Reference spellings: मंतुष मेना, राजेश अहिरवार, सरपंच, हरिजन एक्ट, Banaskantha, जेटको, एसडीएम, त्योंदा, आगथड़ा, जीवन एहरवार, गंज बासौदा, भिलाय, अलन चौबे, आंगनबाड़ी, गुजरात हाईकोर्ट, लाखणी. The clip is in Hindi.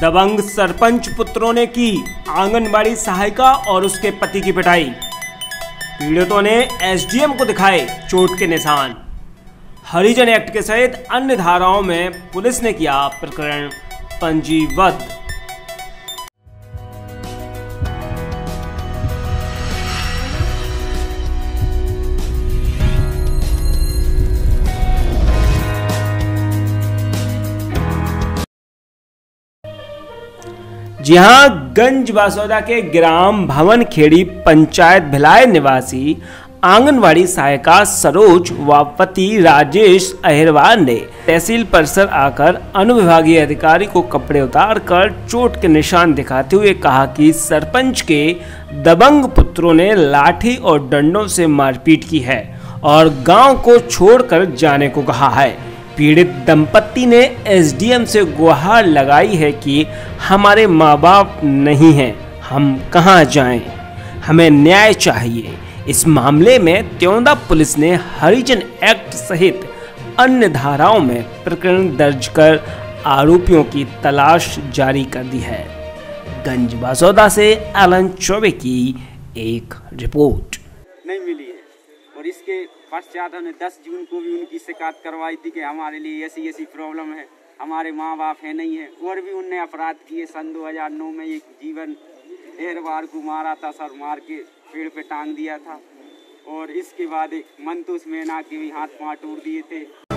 दबंग सरपंच पुत्रों ने की आंगनबाड़ी सहायिका और उसके पति की पिटाई। पीड़ितों ने एसडीएम को दिखाए चोट के निशान। हरिजन एक्ट के सहित अन्य धाराओं में पुलिस ने किया प्रकरण पंजीबद्ध। जहां गंज बासौदा के ग्राम भवन खेड़ी पंचायत भिलाय निवासी आंगनवाड़ी सहायिका सरोज व पति राजेश अहिरवार ने तहसील परिसर आकर अनुविभागीय अधिकारी को कपड़े उतारकर चोट के निशान दिखाते हुए कहा कि सरपंच के दबंग पुत्रों ने लाठी और डंडों से मारपीट की है और गांव को छोड़कर जाने को कहा है। पीड़ित दंपत्ति ने एसडीएम से गुहार लगाई है कि हमारे माँ बाप नहीं हैं, हम कहाँ जाएं? हमें न्याय चाहिए। इस मामले में त्योंदा पुलिस ने हरिजन एक्ट सहित अन्य धाराओं में प्रकरण दर्ज कर आरोपियों की तलाश जारी कर दी है। गंज बासौदा से अलन चौबे की एक रिपोर्ट। नहीं मिली है और इसके पश्चात हमने 10 जून को भी उनकी शिकायत करवाई थी कि हमारे लिए ऐसी ऐसी प्रॉब्लम है, हमारे माँ बाप है नहीं है। और भी उनने अपराध किए। सन 2009 में एक जीवन एहरवार को मारा था, सर मार के पेड़ पे टांग दिया था। और इसके बाद एक मंतुष मेना के भी हाथ पाँव तोड़ दिए थे।